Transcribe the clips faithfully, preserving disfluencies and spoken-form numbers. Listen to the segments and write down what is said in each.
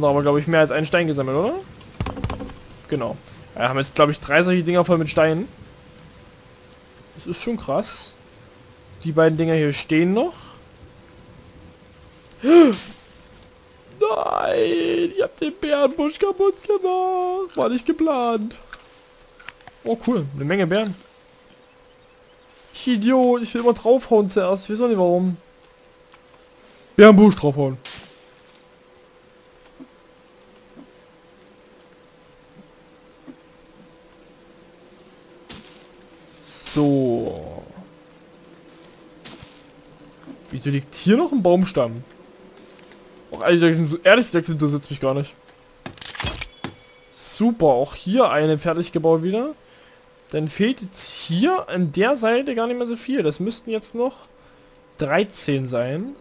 hatten doch aber, glaube ich, mehr als einen Stein gesammelt, oder? Genau. Wir haben jetzt, glaube ich, drei solche Dinger voll mit Steinen. Das ist schon krass. Die beiden Dinger hier stehen noch. Nein! Ich habe den Bärenbusch kaputt gemacht. War nicht geplant. Oh, cool. Eine Menge Bären. Ich Idiot. Ich will immer draufhauen zuerst. Ich weiß auch nicht warum. Bärenbusch draufhauen. So. Wieso liegt hier noch ein Baumstamm? Auch ehrlich gesagt interessiert mich gar nicht. Super, auch hier eine fertig gebaut wieder. Dann fehlt jetzt hier an der Seite gar nicht mehr so viel. Das müssten jetzt noch dreizehn sein.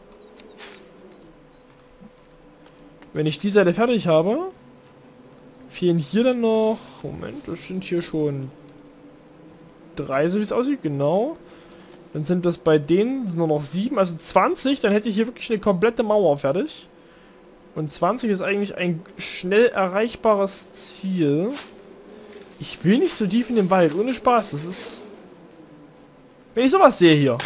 Wenn ich die Seite fertig habe, fehlen hier dann noch... Moment, das sind hier schon... drei, so wie es aussieht, genau. Dann sind das bei denen nur noch sieben, also zwanzig, dann hätte ich hier wirklich eine komplette Mauer fertig. Und zwanzig ist eigentlich ein schnell erreichbares Ziel. Ich will nicht so tief in den Wald, ohne Spaß, das ist... Wenn ich sowas sehe hier.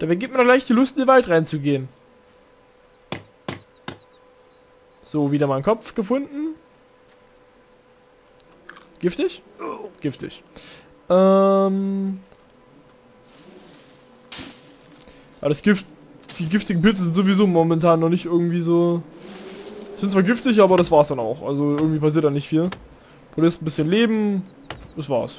Dabei gibt mir doch gleich die Lust, in den Wald reinzugehen. So, wieder mal einen Kopf gefunden. Giftig? Giftig. Ähm... Aber das Gift... Die giftigen Pilze sind sowieso momentan noch nicht irgendwie so... Sind zwar giftig, aber das war's dann auch. Also irgendwie passiert da nicht viel. Du lässt ein bisschen Leben. Das war's.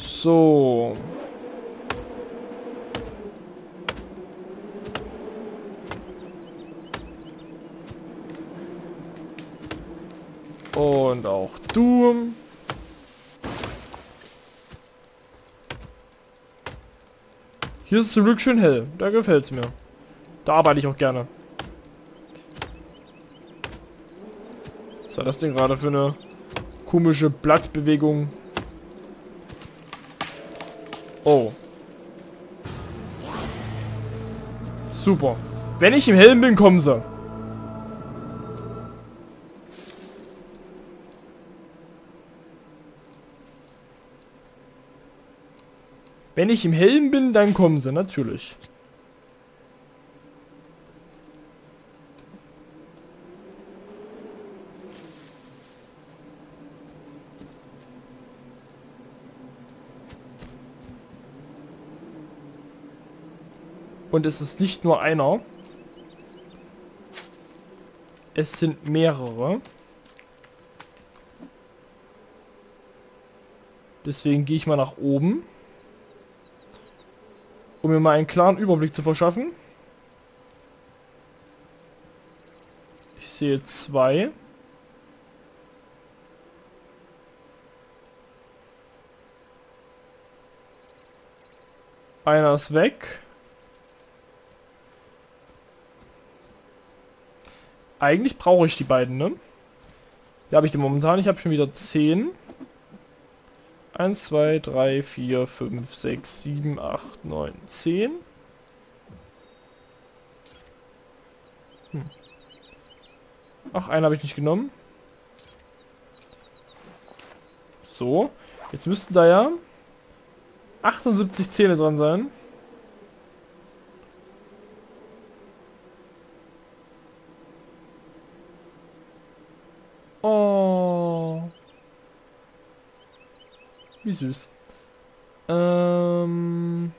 So... Und auch du. Hier ist es zum Glück schön hell. Da gefällt es mir. Da arbeite ich auch gerne. Was war das denn gerade für eine komische Blattbewegung? Oh. Super. Wenn ich im Hellen bin, kommen sie. Wenn ich im Helm bin, dann kommen sie, natürlich. Und es ist nicht nur einer. Es sind mehrere. Deswegen gehe ich mal nach oben. Um mir mal einen klaren Überblick zu verschaffen. Ich sehe zwei. Einer ist weg. Eigentlich brauche ich die beiden, ne? Hier habe ich den momentan. Ich habe schon wieder zehn. eins, zwei, drei, vier, fünf, sechs, sieben, acht, neun, zehn. Hm. Ach, einen habe ich nicht genommen. So, jetzt müssten da ja achtundsiebzig Zähne dran sein. Oh. Wie süß. Ähm...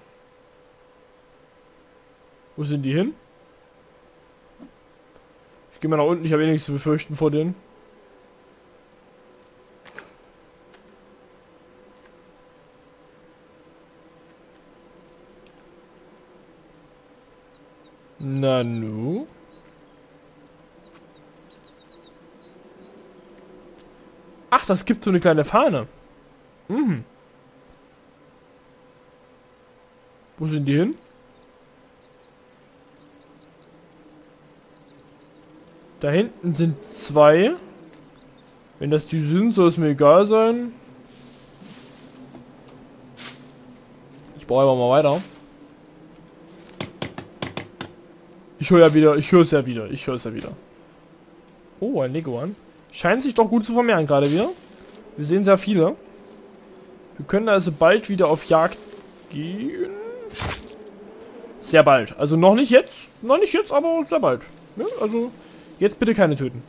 Wo sind die hin? Ich gehe mal nach unten, ich habe eh nichts zu befürchten vor denen. Nanu? Ach, das gibt so eine kleine Fahne. Mhm. Wo sind die hin? Da hinten sind zwei. Wenn das die sind, soll es mir egal sein. Ich baue aber mal weiter. Ich höre ja wieder, ich höre es ja wieder, ich höre es ja wieder. Oh, ein Lego an. Scheint sich doch gut zu vermehren gerade wieder. Wir sehen sehr viele. Wir können also bald wieder auf Jagd gehen. Sehr bald. Also noch nicht jetzt. Noch nicht jetzt, aber sehr bald. Ne? Also jetzt bitte keine töten.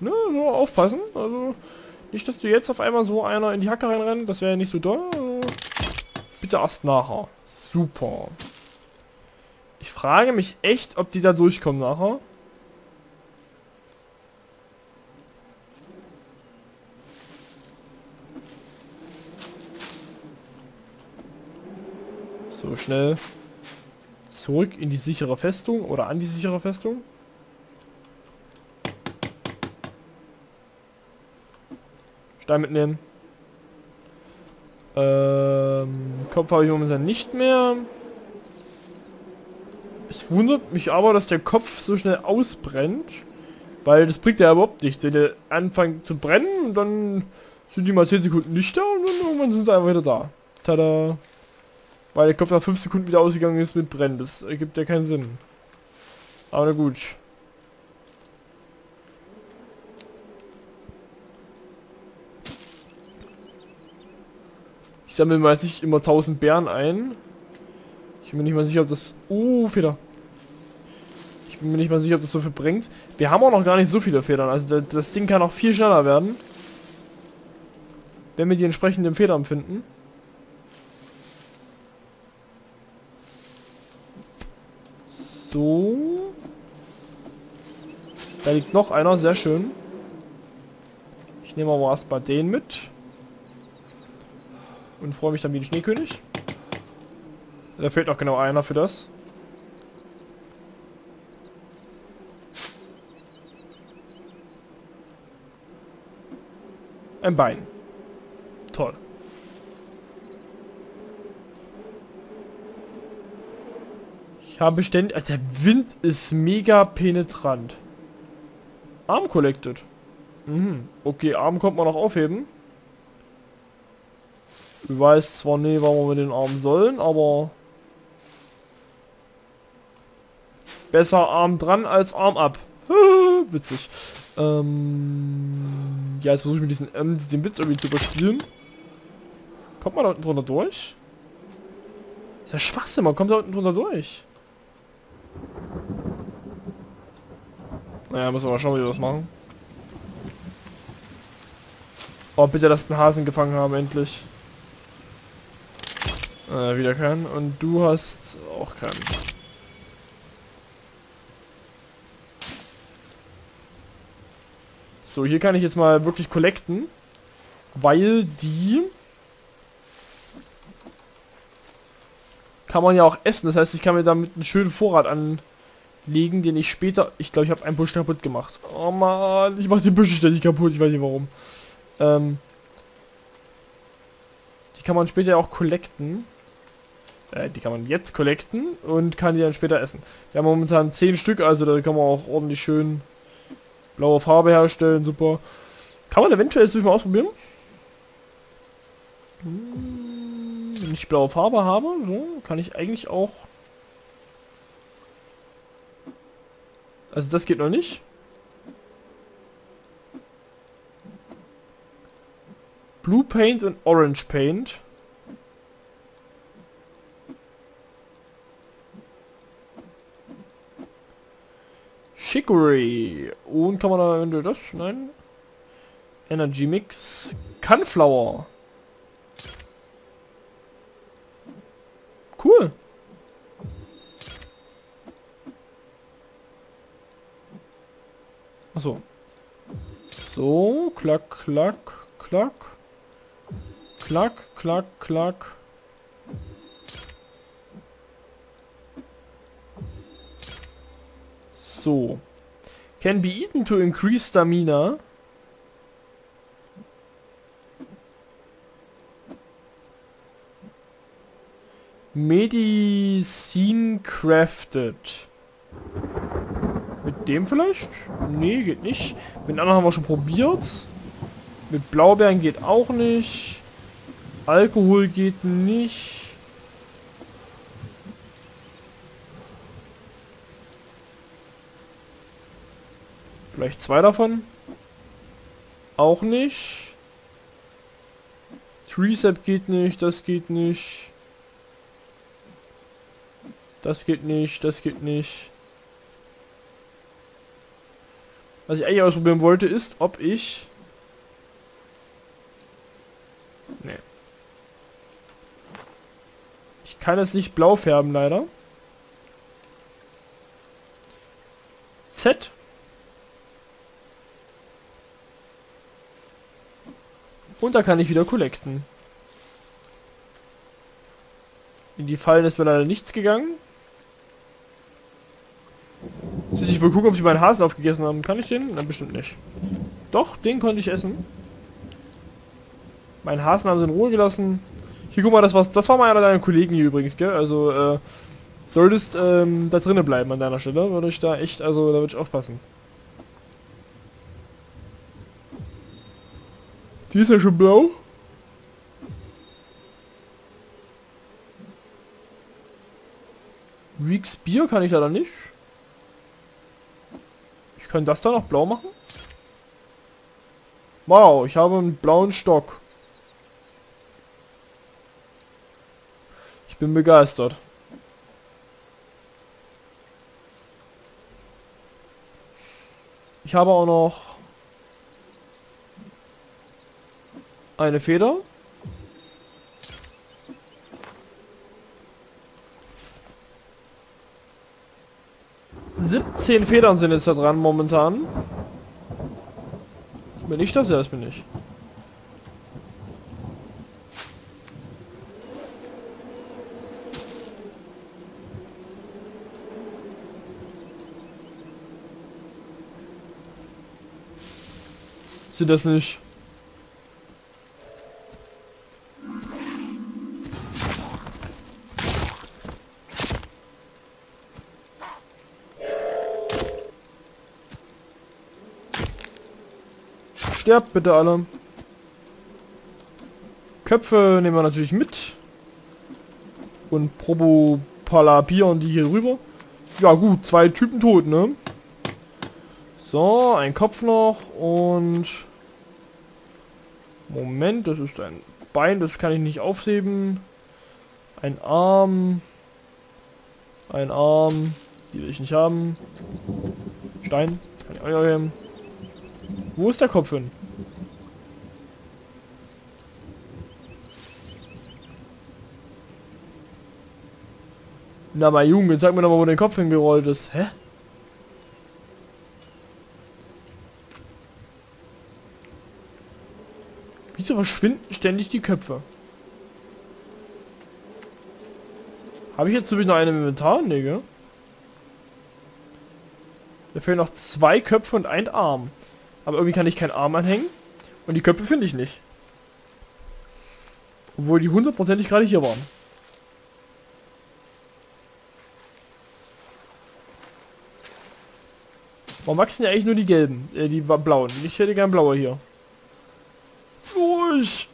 Ne? Nur aufpassen. Also nicht, dass du jetzt auf einmal so einer in die Hacke reinrennt. Das wäre ja nicht so doll. Also, bitte erst nachher. Super. Ich frage mich echt, ob die da durchkommen nachher. So, schnell zurück in die sichere Festung oder an die sichere Festung. Stein mitnehmen. Ähm, Kopf habe ich momentan nicht mehr. Es wundert mich aber, dass der Kopf so schnell ausbrennt, weil das bringt ja überhaupt nichts. Wenn der anfängt zu brennen und dann sind die mal zehn Sekunden nicht da und dann irgendwann sind sie einfach wieder da. Tada! Weil der Kopf nach fünf Sekunden wieder ausgegangen ist mit Brennen. Das ergibt ja keinen Sinn. Aber na gut. Ich sammle mal nicht immer tausend Bären ein. Ich bin mir nicht mal sicher, ob das... Oh, Feder. Ich bin mir nicht mal sicher, ob das so viel bringt. Wir haben auch noch gar nicht so viele Federn. Also das Ding kann auch viel schneller werden. Wenn wir die entsprechenden Federn finden. So. Da liegt noch einer, sehr schön. Ich nehme aber erstmal den mit. Und freue mich dann wie ein Schneekönig. Da fehlt noch genau einer für das. Ein Bein. Toll. Haben beständig... Also der Wind ist mega penetrant. Arm collected. Mhm. Okay, Arm kommt man noch aufheben. Ich weiß zwar nicht, warum wir mit den Arm sollen, aber... Besser Arm dran als Arm ab. Witzig. Ähm... Ja, jetzt versuche ich mit diesen, ähm, den Witz irgendwie zu überspielen. Kommt man da unten drunter durch? Das ist ja Schwachsinn, man kommt da unten drunter durch. Naja, müssen wir mal schauen, wie wir das machen. Oh, bitte lass den Hasen gefangen haben, endlich. Äh, wieder keinen. Und du hast auch keinen. So, hier kann ich jetzt mal wirklich collecten. Weil die... Kann man ja auch essen. Das heißt, ich kann mir damit einen schönen Vorrat an... legen, den ich später... Ich glaube, ich habe einen Busch kaputt gemacht. Oh man, ich mache die Büsche ständig kaputt, ich weiß nicht warum. Ähm, die kann man später auch collecten. Äh, die kann man jetzt collecten und kann die dann später essen. Wir haben momentan zehn Stück, also da kann man auch ordentlich schön blaue Farbe herstellen, super. Kann man eventuell jetzt mal ausprobieren? Hm, wenn ich blaue Farbe habe, so, kann ich eigentlich auch... Also das geht noch nicht. Blue Paint und Orange Paint. Chicory. Und kann man da eventuell das? Nein. Energy Mix. Sunflower. Cool. So. So, klack, klack, klack. Klack, klack, klack. So. Can be eaten to increase stamina. Medicine crafted. Mit dem vielleicht? Nee, geht nicht. Mit den anderen haben wir schon probiert. Mit Blaubeeren geht auch nicht. Alkohol geht nicht. Vielleicht zwei davon. Auch nicht. Treesap geht nicht, das geht nicht. Das geht nicht, das geht nicht. Was ich eigentlich ausprobieren wollte, ist, ob ich... Nee. Ich kann es nicht blau färben, leider. Z. Und da kann ich wieder collecten. In die Fallen ist mir leider nichts gegangen. Ich will gucken, ob sie meinen Hasen aufgegessen haben. Kann ich den? Nein, bestimmt nicht. Doch, den konnte ich essen. Meinen Hasen haben sie in Ruhe gelassen. Hier, guck mal, das, war's, das war mal einer deiner Kollegen hier übrigens, gell? Also, äh, solltest ähm, da drinnen bleiben an deiner Stelle. Würde ich da echt, also, da würde ich aufpassen. Die ist ja schon blau. Reeks Bier kann ich leider nicht. Ich kann das da noch blau machen? Wow, ich habe einen blauen Stock. Ich bin begeistert. Ich habe auch noch eine Feder. siebzehn Federn sind jetzt da dran momentan. Bin ich das? Ja, das bin ich. Sind das nicht? Sterbt bitte alle. Köpfe nehmen wir natürlich mit. Und Probopalapieren die hier rüber. Ja gut, zwei Typen tot, ne? So, ein Kopf noch und... Moment, das ist ein Bein, das kann ich nicht aufheben. Ein Arm. Ein Arm. Die will ich nicht haben. Stein. Kann ich auch nicht haben. Wo ist der Kopf hin? Na mein Junge, zeig mir doch mal, wo der Kopf hingerollt ist. Hä? Wieso verschwinden ständig die Köpfe? Habe ich jetzt sowieso noch einen im Inventar? Nee, gell? Da fehlen noch zwei Köpfe und ein Arm. Aber irgendwie kann ich keinen Arm anhängen. Und die Köpfe finde ich nicht. Obwohl die hundertprozentig gerade hier waren. Warum wachsen ja eigentlich nur die gelben? Äh, die blauen. Ich hätte gern blaue hier. Durch!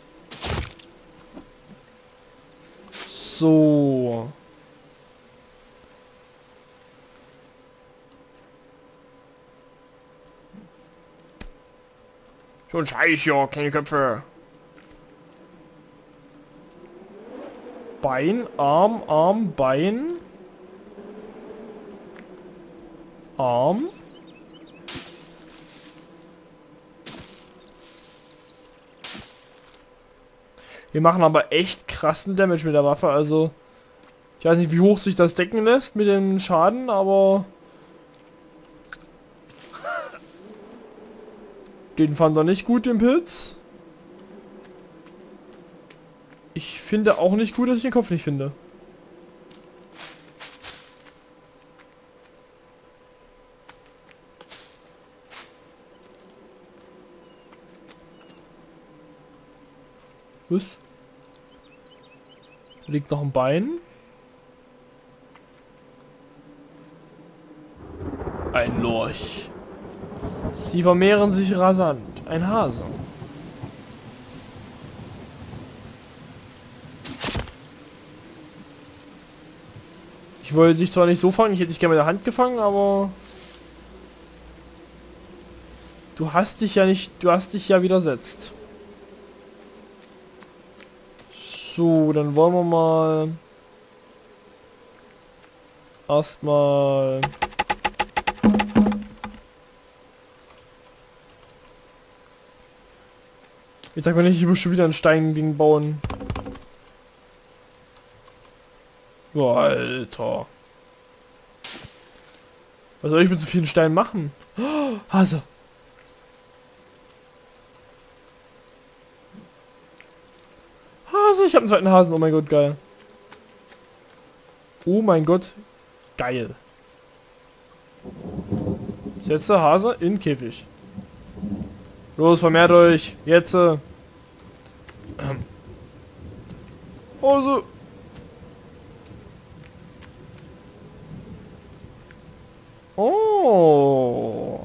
So. So ein Scheiß, ja, keine Köpfe. Bein, Arm, Arm, Bein. Arm. Wir machen aber echt krassen Damage mit der Waffe, also... Ich weiß nicht, wie hoch sich das decken lässt mit dem Schaden, aber... Den fand er nicht gut, den Pilz. Ich finde auch nicht gut, dass ich den Kopf nicht finde. Was? Da liegt noch ein Bein. Ein Lorch. Sie vermehren sich rasant. Ein Hase. Ich wollte dich zwar nicht so fangen, ich hätte dich gerne mit der Hand gefangen, aber... Du hast dich ja nicht... Du hast dich ja widersetzt. So, dann wollen wir mal... Erstmal... Jetzt sag mal nicht, ich muss schon wieder einen Stein gegen bauen. Boah, Alter. Was soll ich mit so vielen Steinen machen? Oh, Hase. Hase, ich habe einen zweiten Hasen. Oh mein Gott, geil. Oh mein Gott, geil. Ich setze Hase in den Käfig. Los, vermehrt euch. Jetzt. Äh. Also. Oh.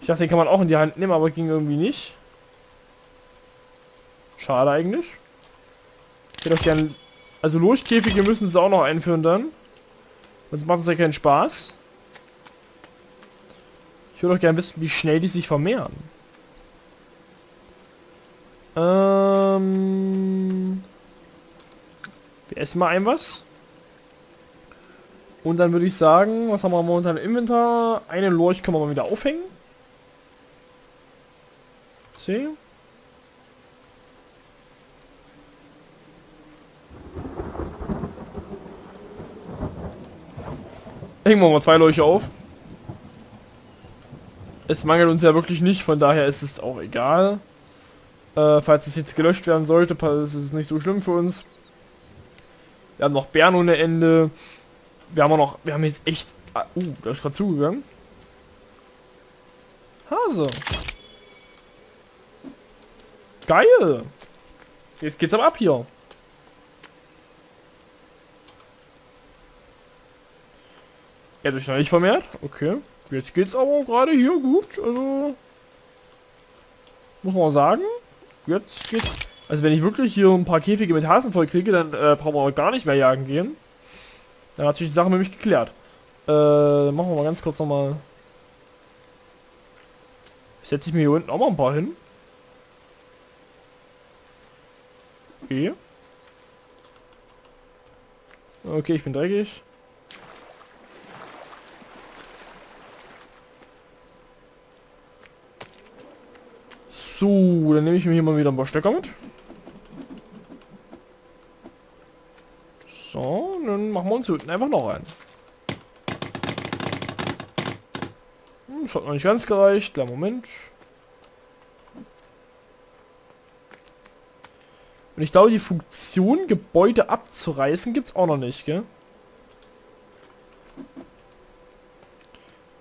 Ich dachte, den kann man auch in die Hand nehmen, aber ging irgendwie nicht. Schade eigentlich. Ich hätte doch gern... Also Lurchkäfige müssen sie auch noch einführen dann. Sonst macht es ja keinen Spaß. Ich würde doch gerne wissen, wie schnell die sich vermehren. Ähm... Wir essen mal ein was. Und dann würde ich sagen, was haben wir momentan im Inventar? Eine Lurch können wir mal wieder aufhängen. C. Hängen wir mal zwei Lurche auf. Es mangelt uns ja wirklich nicht, von daher ist es auch egal. Äh, falls es jetzt gelöscht werden sollte, ist es nicht so schlimm für uns. Wir haben noch Bären ohne Ende. Wir haben auch noch... Wir haben jetzt echt... Ah, uh, da ist gerade zugegangen. Hase. Geil. Jetzt geht's aber ab hier. Er hat sich noch nicht vermehrt. Okay. Jetzt geht's aber gerade hier gut. Also... Muss man sagen. Jetzt geht's... Also wenn ich wirklich hier ein paar Käfige mit Hasen voll kriege, dann äh, brauchen wir auch gar nicht mehr jagen gehen. Dann hat sich die Sache nämlich geklärt. Äh, machen wir mal ganz kurz nochmal... Setze ich mir hier unten auch mal ein paar hin. Okay. Okay, ich bin dreckig. So, dann nehme ich mir hier mal wieder ein paar Stöcker mit. So, dann machen wir uns hinten einfach noch einen. Hm, das hat noch nicht ganz gereicht. Kleinen Moment. Und ich glaube, die Funktion, Gebäude abzureißen, gibt es auch noch nicht, gell?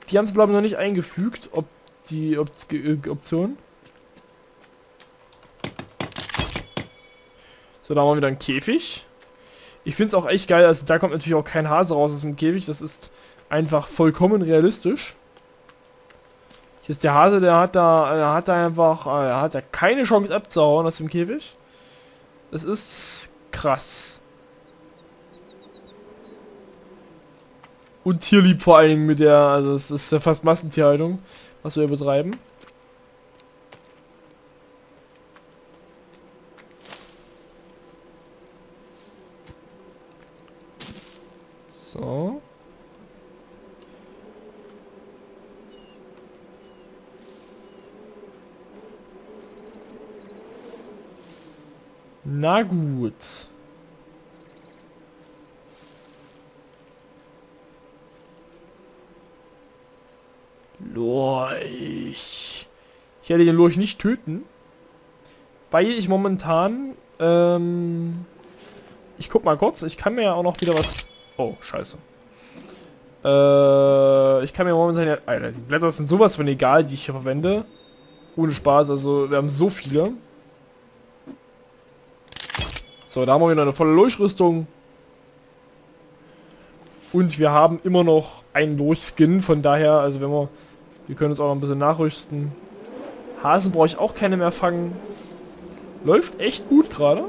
Die haben es, glaube ich, noch nicht eingefügt, ob die ob, äh, Option... So, da haben wir wieder einen Käfig. Ich finde es auch echt geil, also da kommt natürlich auch kein Hase raus aus dem Käfig. Das ist einfach vollkommen realistisch. Hier ist der Hase, der hat da, der hat da einfach, er hat da keine Chance abzuhauen aus dem Käfig. Das ist krass. Und tierlieb vor allen Dingen mit der, also das ist ja fast Massentierhaltung, was wir hier betreiben. So. Na gut. Lurch. Ich werde den Lurch nicht töten, weil ich momentan, ähm, ich guck mal kurz, ich kann mir ja auch noch wieder was... Oh, scheiße. Äh, ich kann mir momentan ja... Alter, die Blätter sind sowas von egal, die ich hier verwende. Ohne Spaß, also wir haben so viele. So, da haben wir wieder eine volle Lurchrüstung. Und wir haben immer noch einen Lurch-Skin, von daher, also wenn wir... Wir können uns auch noch ein bisschen nachrüsten. Hasen brauche ich auch keine mehr fangen. Läuft echt gut gerade.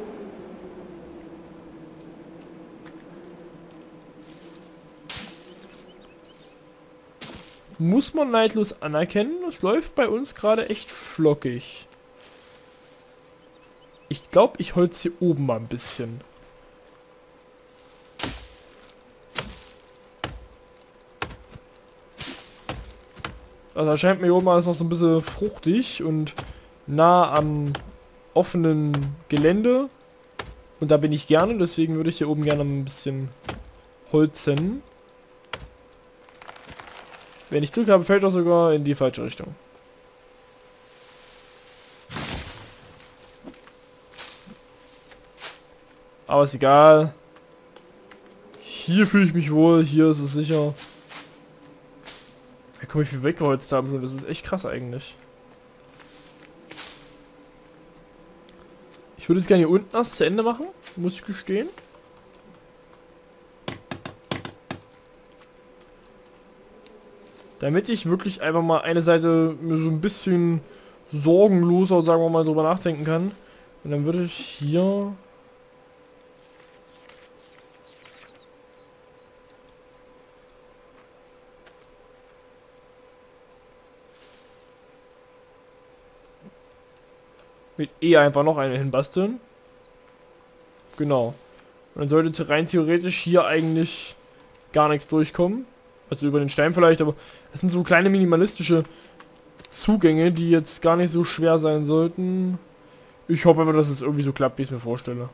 Muss man neidlos anerkennen, es läuft bei uns gerade echt flockig. Ich glaube, ich holz hier oben mal ein bisschen. Also erscheint mir hier oben alles noch so ein bisschen fruchtig und nah am offenen Gelände. Und da bin ich gerne, deswegen würde ich hier oben gerne ein bisschen holzen. Wenn ich Glück habe, fällt das sogar in die falsche Richtung. Aber ist egal. Hier fühle ich mich wohl, hier ist es sicher. Da komme ich viel weggeholzt haben schon, das ist echt krass eigentlich. Ich würde es gerne hier unten erst zu Ende machen, muss ich gestehen. Damit ich wirklich einfach mal eine Seite mir so ein bisschen sorgenloser, sagen wir mal, drüber nachdenken kann. Und dann würde ich hier... mit E einfach noch eine hinbasteln. Genau. Und dann sollte rein theoretisch hier eigentlich gar nichts durchkommen. Also über den Stein vielleicht, aber es sind so kleine minimalistische Zugänge, die jetzt gar nicht so schwer sein sollten. Ich hoffe aber, dass es irgendwie so klappt, wie ich es mir vorstelle.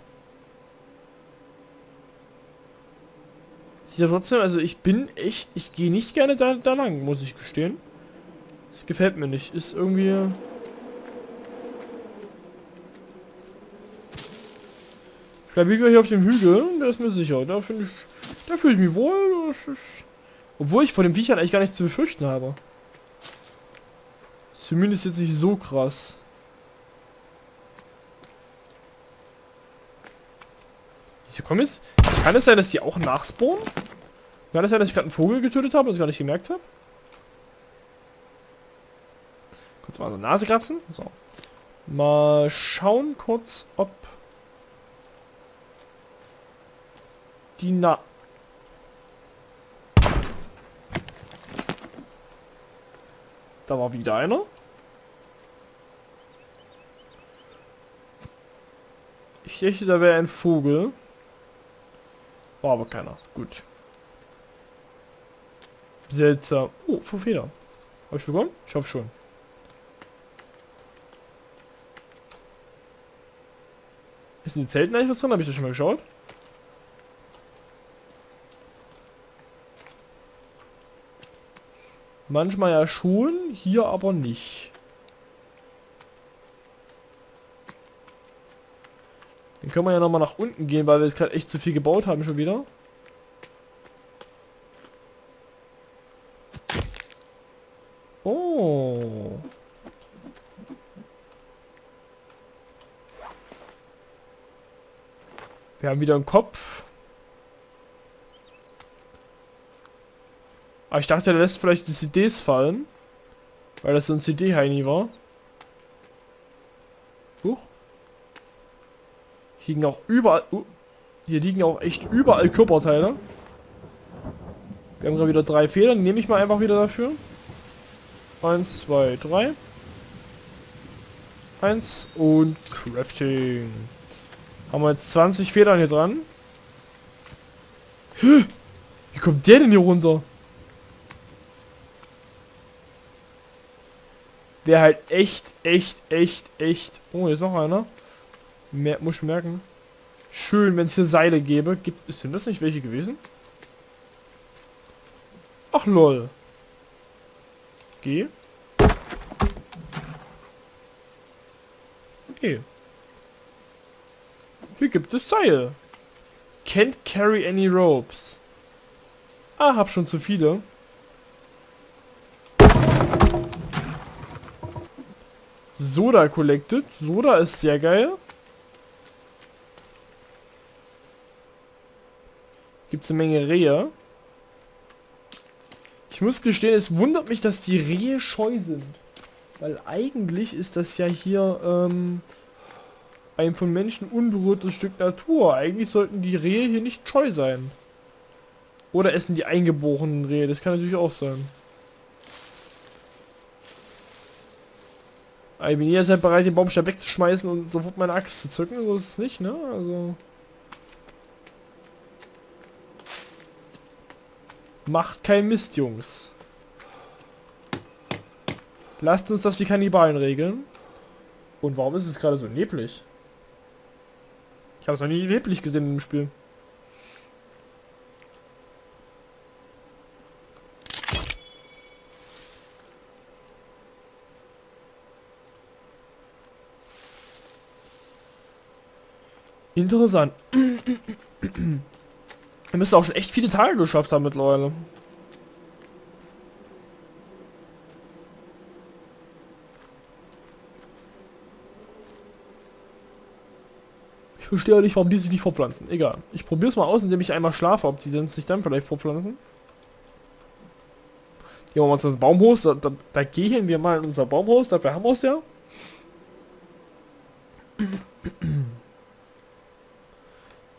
Sieht ja trotzdem, also ich bin echt, ich gehe nicht gerne da, da lang, muss ich gestehen. Das gefällt mir nicht. Ist irgendwie... Ich bleibe hier auf dem Hügel, der ist mir sicher. Da finde ich, da fühle ich mich wohl. Das ist... Obwohl ich von den Viechern eigentlich gar nichts zu befürchten habe. Zumindest jetzt nicht so krass. Wieso kommen jetzt? Kann es sein, dass die auch nachspawnen? Kann es sein, dass ich gerade einen Vogel getötet habe und es gar nicht gemerkt habe? Kurz mal an der Nase kratzen. So. Mal schauen kurz, ob... Die Na... Da war wieder einer. Ich dachte, da wäre ein Vogel. War aber keiner. Gut. Seltsam. Oh, zwei Feder. Habe ich bekommen? Ich hoffe schon. Ist in den Zelten eigentlich was drin? Habe ich da schon mal geschaut? Manchmal ja schon, hier aber nicht. Dann können wir ja nochmal nach unten gehen, weil wir jetzt gerade echt zu viel gebaut haben schon wieder. Oh. Wir haben wieder einen Kopf. Aber ich dachte, er lässt vielleicht die C Ds fallen. Weil das so ein C D-Heini war. Huch. Hier liegen auch überall... Uh, hier liegen auch echt überall Körperteile. Wir haben gerade wieder drei Federn. Nehme ich mal einfach wieder dafür. Eins, zwei, drei. Eins und Crafting. Haben wir jetzt zwanzig Federn hier dran. Wie kommt der denn hier runter? Wäre halt echt, echt, echt, echt... Oh, hier ist noch einer. Mer muss ich merken. Schön, wenn es hier Seile gäbe. Gibt es denn das nicht welche gewesen? Ach, lol. Geh. Geh. Hier gibt es Seile. Can't carry any ropes. Ah, hab schon zu viele. Soda collected. Soda ist sehr geil. Gibt es eine Menge Rehe. Ich muss gestehen, es wundert mich, dass die Rehe scheu sind. Weil eigentlich ist das ja hier ähm, ein von Menschen unberührtes Stück Natur. Eigentlich sollten die Rehe hier nicht scheu sein. Oder essen die eingeborenen Rehe, das kann natürlich auch sein. Ich bin jederzeit bereit, den Baumstamm wegzuschmeißen und sofort meine Axt zu zücken, so ist es nicht, ne? Also... Macht kein Mist, Jungs. Lasst uns das wie Kannibalen regeln. Und warum ist es gerade so neblig? Ich habe es noch nie neblig gesehen im Spiel. Interessant. Wir müssen auch schon echt viele Tage geschafft haben mittlerweile. Ich verstehe nicht, warum die sich nicht vorpflanzen. Egal. Ich probiere es mal aus, indem ich einmal schlafe, ob die denn sich dann vielleicht vorpflanzen. Gehen wir mal zu unserem Baumhaus. Da, da, da gehen wir mal in unser Baumhaus. Da haben wir es ja.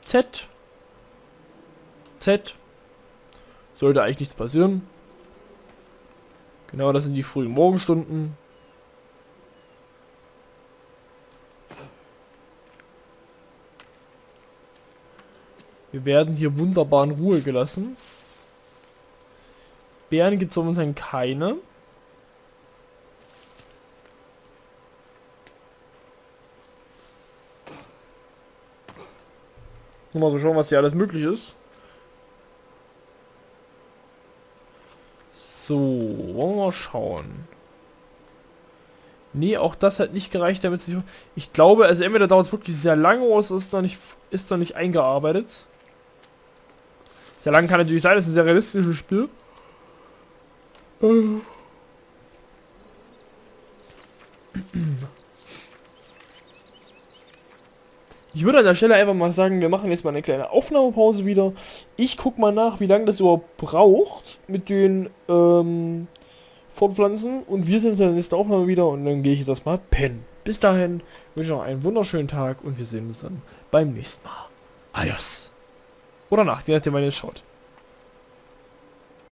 Z. Z. Sollte eigentlich nichts passieren. Genau, das sind die frühen Morgenstunden. Wir werden hier wunderbar in Ruhe gelassen. Bären gibt es momentan keine. Nur mal so schauen, was hier alles möglich ist. So, wollen wir mal schauen. Nee, auch das hat nicht gereicht, damit sich... Ich glaube, also entweder dauert es wirklich sehr lange oder es ist noch nicht, ist noch nicht eingearbeitet. Sehr lang kann natürlich sein, das ist ein sehr realistisches Spiel. Ich würde an der Stelle einfach mal sagen, wir machen jetzt mal eine kleine Aufnahmepause wieder. Ich guck mal nach, wie lange das überhaupt braucht mit den ähm, Fortpflanzen. Und wir sehen uns in der nächsten Aufnahme wieder und dann gehe ich jetzt erstmal pennen. Bis dahin wünsche ich noch einen wunderschönen Tag und wir sehen uns dann beim nächsten Mal. Adios. Oder Nacht, je nachdem, wann ihr es schaut.